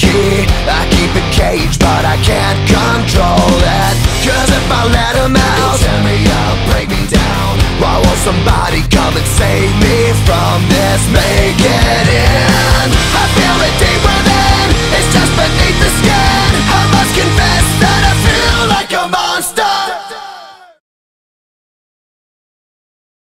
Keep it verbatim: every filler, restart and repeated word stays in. key. I keep it caged, but I can't control it. Cause if I let him out, he'll tear me up, break me down. Why won't somebody come and save me from this? Make it easy.